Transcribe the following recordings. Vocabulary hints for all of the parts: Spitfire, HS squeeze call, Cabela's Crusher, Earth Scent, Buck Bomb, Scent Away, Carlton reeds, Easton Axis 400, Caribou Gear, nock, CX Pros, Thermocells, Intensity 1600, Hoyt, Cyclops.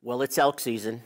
Well, it's elk season,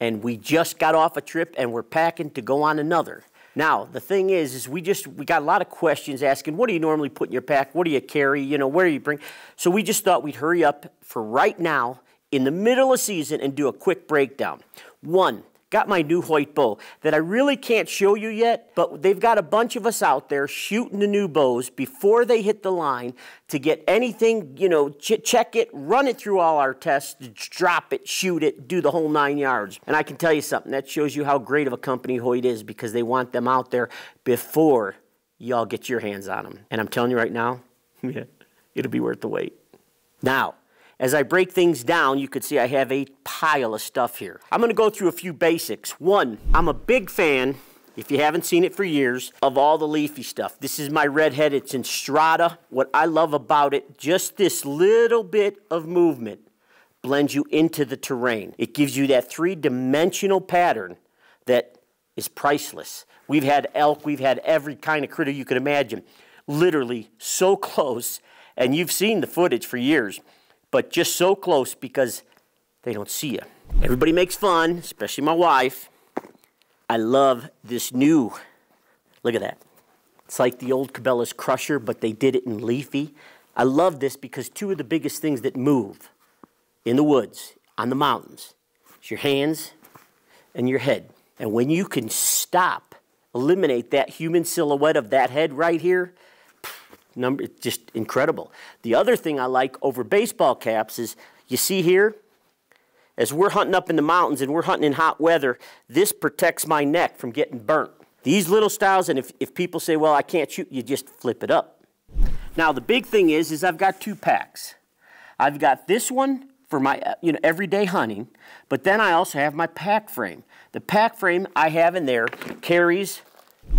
and we just got off a trip, and we're packing to go on another. Now, the thing is we got a lot of questions asking, what do you normally put in your pack? What do you carry? You know, where do you bring? So we just thought we'd hurry up for right now, in the middle of season, and do a quick breakdown. One, got my new Hoyt bow that I really can't show you yet, but they've got a bunch of us out there shooting the new bows before they hit the line to get anything, you know, check it, run it through all our tests, drop it, shoot it, do the whole 9 yards. And I can tell you something, that shows you how great of a company Hoyt is, because they want them out there before y'all get your hands on them. And I'm telling you right now, it'll be worth the wait. Now, as I break things down, you can see I have a pile of stuff here. I'm gonna go through a few basics. One, I'm a big fan, if you haven't seen it for years, of all the leafy stuff. This is my redhead, it's in strata. What I love about it, just this little bit of movement blends you into the terrain. It gives you that three-dimensional pattern that is priceless. We've had elk, we've had every kind of critter you could imagine. Literally so close, and you've seen the footage for years, but just so close because they don't see you. Everybody makes fun, especially my wife. I love this new, look at that. It's like the old Cabela's Crusher, but they did it in leafy. I love this because two of the biggest things that move in the woods, on the mountains, is your hands and your head. And when you can stop, eliminate that human silhouette of that head right here, it's just incredible. The other thing I like over baseball caps is, you see here, as we're hunting up in the mountains and we're hunting in hot weather, this protects my neck from getting burnt. These little styles, and if people say, well, I can't shoot, you just flip it up. Now, the big thing is I've got two packs. I've got this one for my everyday hunting, but then I also have my pack frame. The pack frame I have in there carries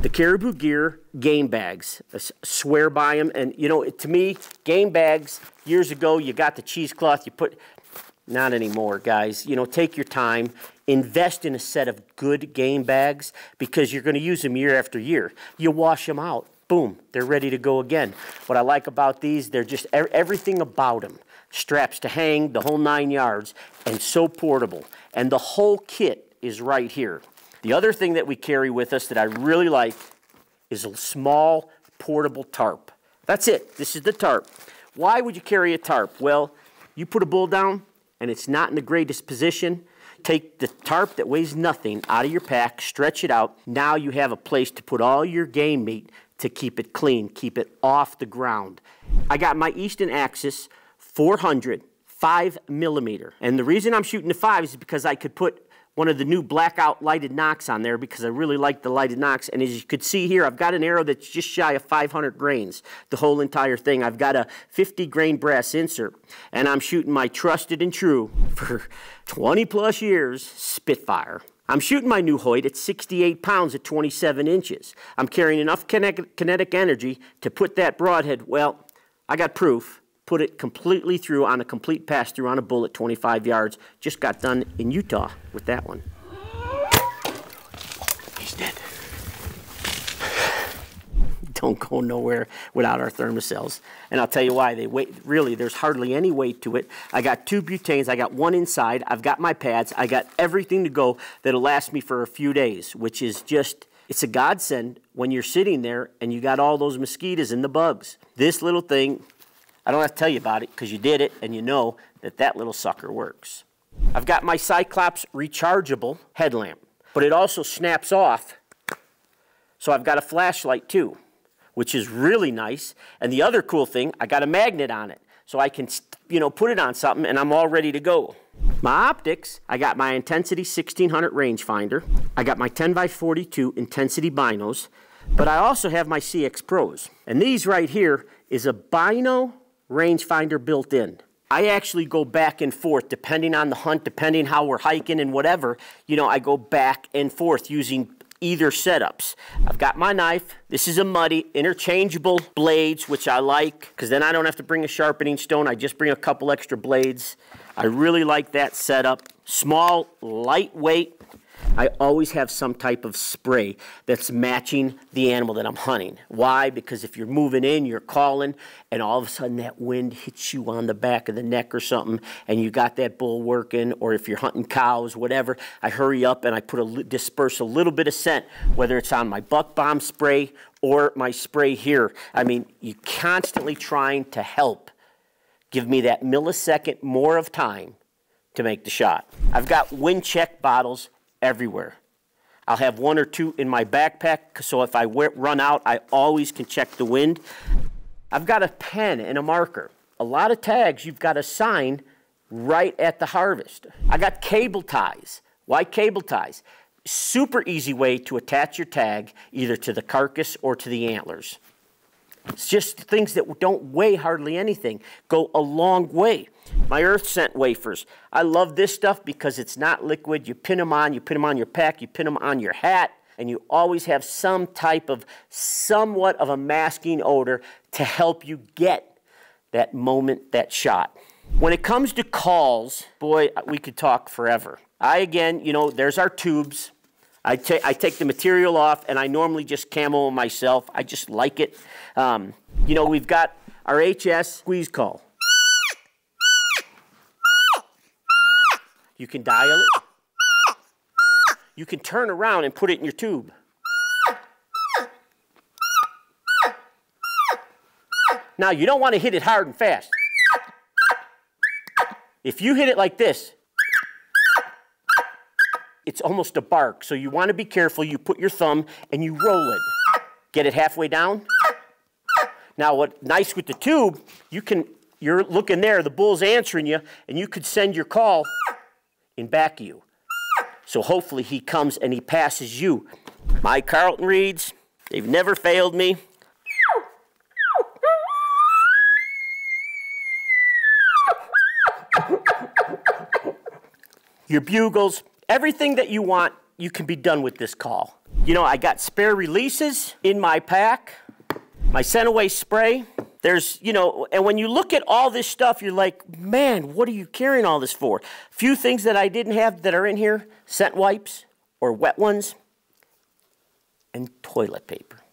the Caribou Gear game bags. I swear by them, and you know, to me, game bags, years ago, you got the cheesecloth, you put, not anymore, guys. You know, take your time, invest in a set of good game bags, because you're gonna use them year after year. You wash them out, boom, they're ready to go again. What I like about these, they're just everything about them. Straps to hang, the whole 9 yards, and so portable. And the whole kit is right here. The other thing that we carry with us that I really like is a small portable tarp. That's it. This is the tarp. Why would you carry a tarp? Well, you put a bull down and it's not in the greatest position, take the tarp that weighs nothing out of your pack, stretch it out. Now you have a place to put all your game meat to keep it clean, keep it off the ground. I got my Easton Axis 400 5mm, and the reason I'm shooting the 5 is because I could put one of the new blackout lighted nocks on there, because I really like the lighted nocks. And as you could see here, I've got an arrow that's just shy of 500 grains, the whole entire thing. I've got a 50 grain brass insert, and I'm shooting my trusted and true for 20 plus years, Spitfire. I'm shooting my new Hoyt at 68 pounds at 27 inches. I'm carrying enough kinetic energy to put that broadhead, well, I got proof, put it completely through on a complete pass through on a bull at 25 yards. Just got done in Utah with that one. He's dead. Don't go nowhere without our Thermocells. And I'll tell you why, they weigh, really, there's hardly any weight to it. I got 2 butanes, I got one inside, I've got my pads, I got everything to go that'll last me for a few days, which is just, it's a godsend when you're sitting there and you got all those mosquitoes and the bugs. This little thing, I don't have to tell you about it because you did it and you know that little sucker works. I've got my Cyclops rechargeable headlamp, but it also snaps off, so I've got a flashlight too, which is really nice. And the other cool thing, I got a magnet on it, so I can, you know, put it on something and I'm all ready to go. My optics, I got my Intensity 1600 rangefinder. I got my 10x42 Intensity binos, but I also have my CX Pros. And these right here is a bino rangefinder built in. I actually go back and forth depending on the hunt, depending how we're hiking and whatever. You know, I go back and forth using either setups. I've got my knife. This is a Muddy, interchangeable blades, which I like because then I don't have to bring a sharpening stone. I just bring a couple extra blades. I really like that setup. Small, lightweight. I always have some type of spray that's matching the animal that I'm hunting. Why? Because if you're moving in, you're calling, and all of a sudden that wind hits you on the back of the neck or something, and you got that bull working, or if you're hunting cows, whatever, I hurry up and I put a, disperse a little bit of scent, whether it's on my Buck Bomb spray or my spray here. I mean, you're constantly trying to help give me that millisecond more of time to make the shot. I've got wind check bottles everywhere. I'll have one or two in my backpack, so if I run out, I always can check the wind. I've got a pen and a marker. A lot of tags you've got to sign right at the harvest. I got cable ties. Why cable ties? Super easy way to attach your tag either to the carcass or to the antlers. It's just things that don't weigh hardly anything, go a long way. My Earth Scent wafers. I love this stuff because it's not liquid. You pin them on, you pin them on your pack, you pin them on your hat, and you always have some type of somewhat of a masking odor to help you get that moment, that shot. When it comes to calls, boy, we could talk forever. Again, you know, there's our tubes. I take the material off, and I normally just camo myself. I just like it. You know, we've got our HS squeeze call. You can dial it. You can turn around and put it in your tube. Now, you don't want to hit it hard and fast. If you hit it like this, it's almost a bark, so you want to be careful. You put your thumb and you roll it. Get it halfway down. Now what's nice with the tube, you can, you're looking there, the bull's answering you, and you could send your call in back of you. So hopefully he comes and he passes you. My Carlton reeds, they've never failed me. Your bugles. Everything that you want, you can be done with this call. You know, I got spare releases in my pack, my Scent Away spray. There's, you know, and when you look at all this stuff, you're like, man, what are you carrying all this for? Few things that I didn't have that are in here, scent wipes or wet ones, and toilet paper.